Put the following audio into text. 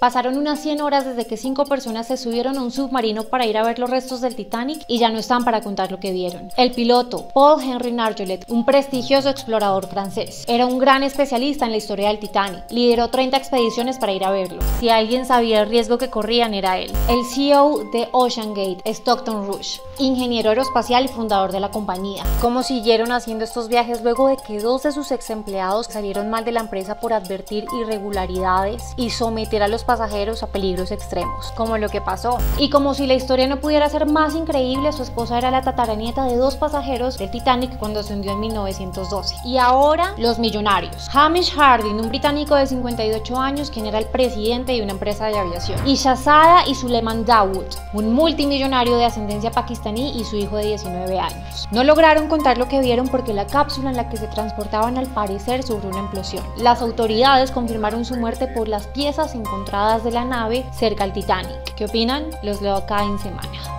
Pasaron unas 100 horas desde que 5 personas se subieron a un submarino para ir a ver los restos del Titanic y ya no están para contar lo que vieron. El piloto, Paul Henry Nargeolet, un prestigioso explorador francés, era un gran especialista en la historia del Titanic. Lideró 30 expediciones para ir a verlo. Si alguien sabía el riesgo que corrían era él. El CEO de Ocean Gate, Stockton Rush, ingeniero aeroespacial y fundador de la compañía. ¿Cómo siguieron haciendo estos viajes luego de que 2 de sus ex empleados salieron mal de la empresa por advertir irregularidades y someter a los pasajeros a peligros extremos, como lo que pasó? Y como si la historia no pudiera ser más increíble, su esposa era la tataranieta de 2 pasajeros del Titanic cuando se hundió en 1912. Y ahora, los millonarios. Hamish Harding, un británico de 58 años, quien era el presidente de una empresa de aviación. Y Shahzada y Suleiman Dawood, un multimillonario de ascendencia pakistaní y su hijo de 19 años. No lograron contar lo que vieron porque la cápsula en la que se transportaban al parecer sufrió una implosión. Las autoridades confirmaron su muerte por las piezas encontradas de la nave cerca al Titanic. ¿Qué opinan? Los leo acá en Semana.